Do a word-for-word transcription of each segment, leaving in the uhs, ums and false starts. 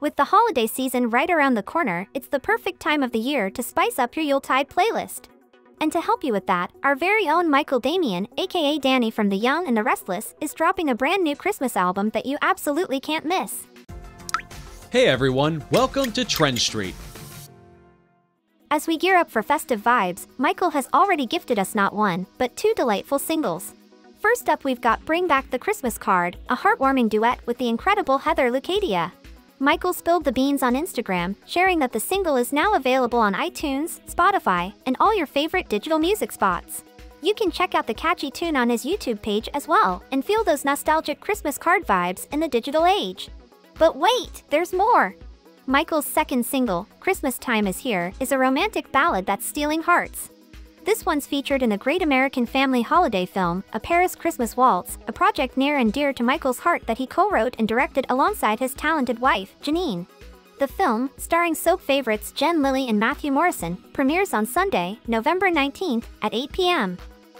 With the holiday season right around the corner, it's the perfect time of the year to spice up your Yuletide playlist. And to help you with that, our very own Michael Damian, aka Danny from The Young and the Restless, is dropping a brand new Christmas album that you absolutely can't miss. Hey everyone, welcome to Trend Street. As we gear up for festive vibes, Michael has already gifted us not one, but two delightful singles. First up, we've got Bring Back the Christmas Card, a heartwarming duet with the incredible Heather Lucadia. Michael spilled the beans on Instagram, sharing that the single is now available on iTunes, Spotify, and all your favorite digital music spots. You can check out the catchy tune on his YouTube page as well, and feel those nostalgic Christmas card vibes in the digital age. But wait, there's more! Michael's second single, Christmas Time Is Here, is a romantic ballad that's stealing hearts. This one's featured in the great American family holiday film, A Paris Christmas Waltz, a project near and dear to Michael's heart that he co-wrote and directed alongside his talented wife, Janine. The film, starring soap favorites Jen Lilly and Matthew Morrison, premieres on Sunday, November nineteenth, at eight p m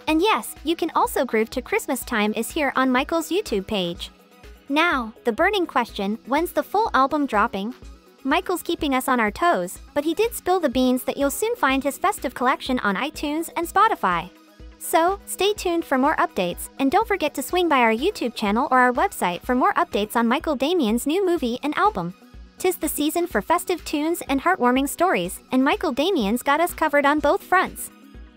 And yes, you can also groove to Christmas Time Is Here on Michael's YouTube page. Now, the burning question, when's the full album dropping? Michael's keeping us on our toes, but he did spill the beans that you'll soon find his festive collection on iTunes and Spotify. So, stay tuned for more updates, and don't forget to swing by our YouTube channel or our website for more updates on Michael Damian's new movie and album. 'Tis the season for festive tunes and heartwarming stories, and Michael Damian's got us covered on both fronts.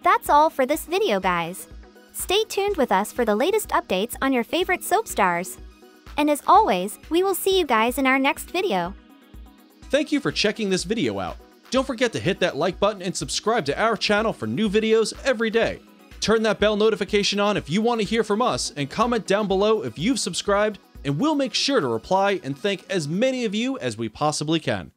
That's all for this video, guys. Stay tuned with us for the latest updates on your favorite soap stars. And as always, we will see you guys in our next video. Thank you for checking this video out. Don't forget to hit that like button and subscribe to our channel for new videos every day. Turn that bell notification on if you want to hear from us, and comment down below if you've subscribed, and we'll make sure to reply and thank as many of you as we possibly can.